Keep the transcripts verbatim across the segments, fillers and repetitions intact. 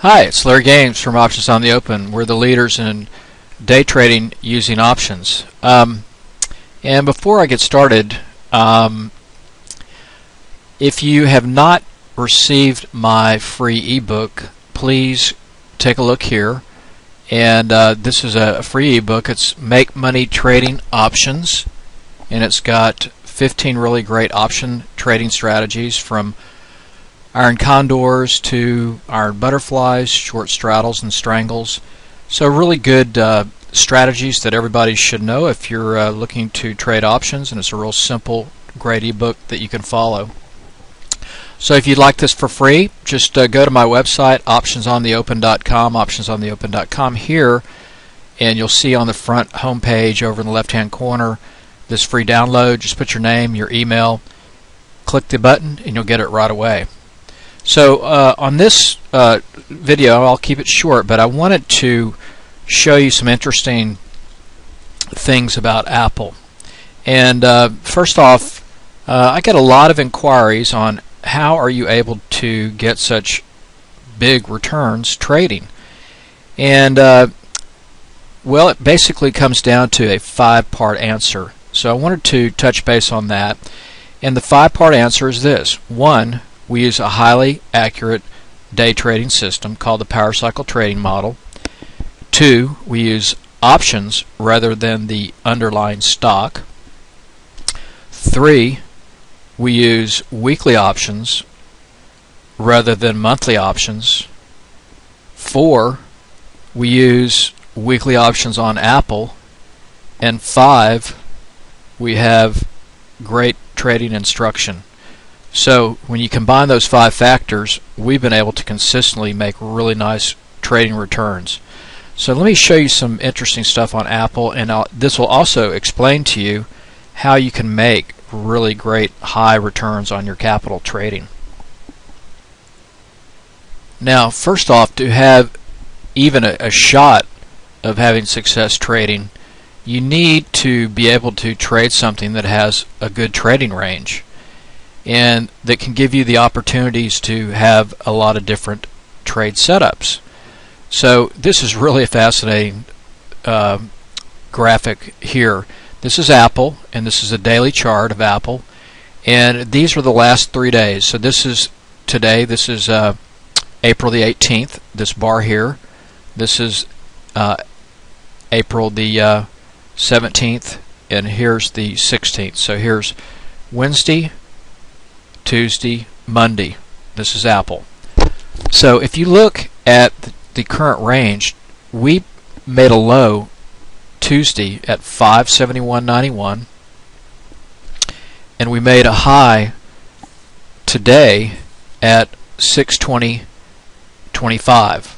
Hi, it's Larry Gaines from Options on the Open. We're the leaders in day trading using options. Um, and before I get started, um, if you have not received my free ebook, please take a look here. And uh, this is a free ebook. It's Make Money Trading Options, and it's got fifteen really great option trading strategies from iron condors to iron butterflies, short straddles and strangles. So really good uh, strategies that everybody should know if you're uh, looking to trade options, and it's a real simple, great ebook that you can follow. So if you'd like this for free, just uh, go to my website, options on the open dot com, options on the open dot com here, and you'll see on the front home page over in the left-hand corner this free download. Just put your name, your email, click the button, and you'll get it right away. So uh, on this uh, video, I'll keep it short, but I wanted to show you some interesting things about Apple. And uh, first off, uh, I get a lot of inquiries on how are you able to get such big returns trading. And uh, well, it basically comes down to a five-part answer. So I wanted to touch base on that. And the five-part answer is this. One, we use a highly accurate day trading system called the Power Cycle Trading Model. Two, we use options rather than the underlying stock. Three, we use weekly options rather than monthly options. Four, we use weekly options on Apple. And five, we have great trading instruction. So when you combine those five factors, we've been able to consistently make really nice trading returns. So let me show you some interesting stuff on Apple, and I'll, this will also explain to you how you can make really great high returns on your capital trading. Now, first off, to have even a, a shot of having success trading, you need to be able to trade something that has a good trading range and that can give you the opportunities to have a lot of different trade setups. So this is really a fascinating uh, graphic here. This is Apple, and this is a daily chart of Apple, and these were the last three days. So this is today. This is uh, April the eighteenth, this bar here. This is uh, April the uh, seventeenth, and here's the sixteenth. So here's Wednesday, Tuesday, Monday. This is Apple. So if you look at the current range, we made a low Tuesday at five seventy-one ninety-one, and we made a high today at six twenty twenty-five.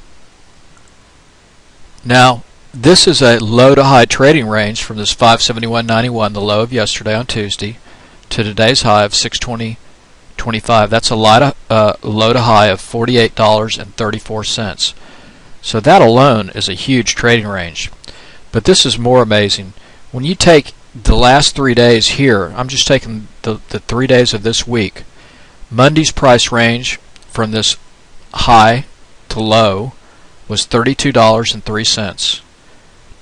Now, this is a low to high trading range from this five seventy-one ninety-one, the low of yesterday on Tuesday, to today's high of six twenty twenty-five. That's a lot of, uh, low to high of forty-eight dollars and thirty-four cents. So that alone is a huge trading range. But this is more amazing. When you take the last three days here, I'm just taking the, the three days of this week, Monday's price range from this high to low was thirty-two dollars and three cents.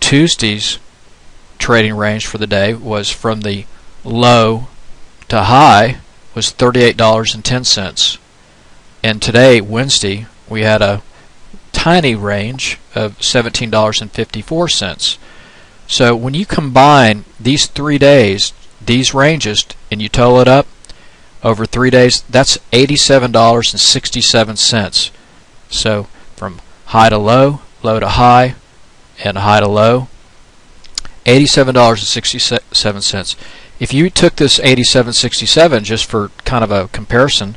Tuesday's trading range for the day was from the low to high was thirty-eight dollars and ten cents. And today, Wednesday, we had a tiny range of seventeen dollars and fifty-four cents. So when you combine these three days, these ranges, and you total it up over three days, that's eighty-seven dollars and sixty-seven cents. So from high to low, low to high, and high to low, eighty-seven dollars and sixty-seven cents. If you took this eighty-seven sixty-seven just for kind of a comparison,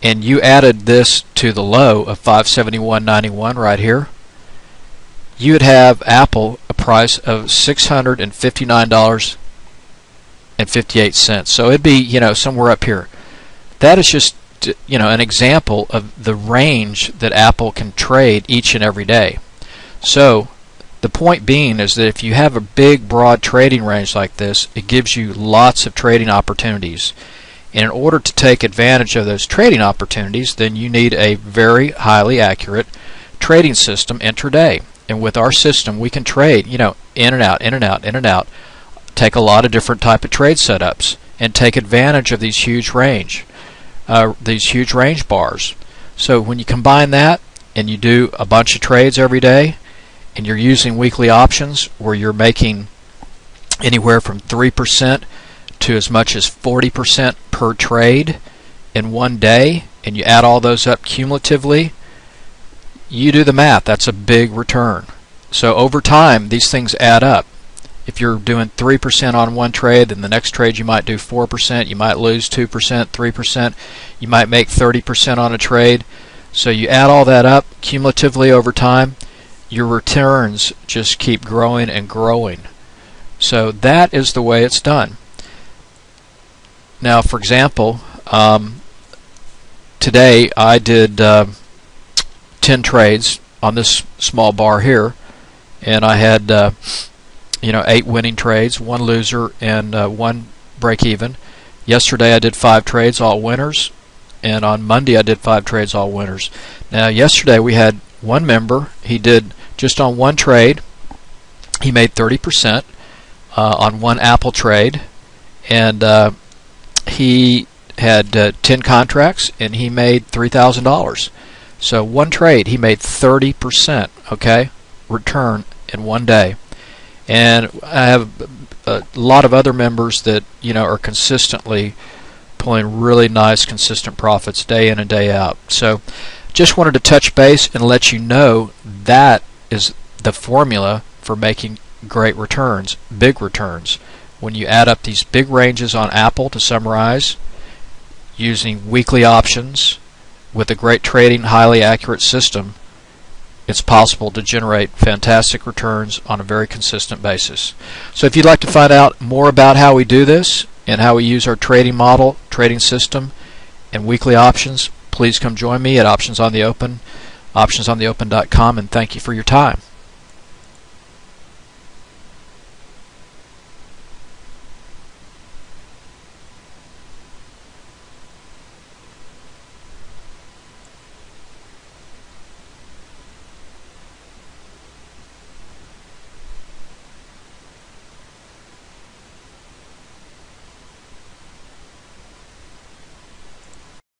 and you added this to the low of five seventy-one ninety-one right here, you would have Apple a price of six hundred fifty-nine dollars and fifty-eight cents. So it'd be, you know, somewhere up here. That is just, you know, an example of the range that Apple can trade each and every day. So the point being is that if you have a big, broad trading range like this, it gives you lots of trading opportunities. And in order to take advantage of those trading opportunities, then you need a very highly accurate trading system intraday. And with our system, we can trade, you know, in and out, in and out, in and out, take a lot of different type of trade setups and take advantage of these huge range, uh, these huge range bars. So when you combine that and you do a bunch of trades every day and you're using weekly options where you're making anywhere from three percent to as much as forty percent per trade in one day, and you add all those up cumulatively, you do the math, that's a big return. So over time, these things add up. If you're doing three percent on one trade, then the next trade you might do four percent, you might lose two percent, three percent, you might make thirty percent on a trade. So you add all that up cumulatively over time, your returns just keep growing and growing. So that is the way it's done. Now, for example, um, today I did uh, ten trades on this small bar here, and I had uh, you know, eight winning trades, one loser, and uh, one break even. Yesterday I did five trades, all winners, and on Monday I did five trades, all winners. Now yesterday we had one member, he did just on one trade, he made thirty percent uh, on one Apple trade, and uh, he had uh, ten contracts and he made three thousand dollars. So one trade he made thirty percent, okay, return in one day. And I have a lot of other members that, you know, are consistently pulling really nice consistent profits day in and day out. So just wanted to touch base and let you know that is the formula for making great returns, big returns. When you add up these big ranges on Apple, to summarize, using weekly options with a great trading, highly accurate system, it's possible to generate fantastic returns on a very consistent basis. So if you'd like to find out more about how we do this and how we use our trading model, trading system, and weekly options, please come join me at Options on the Open, options on the open dot com, and thank you for your time.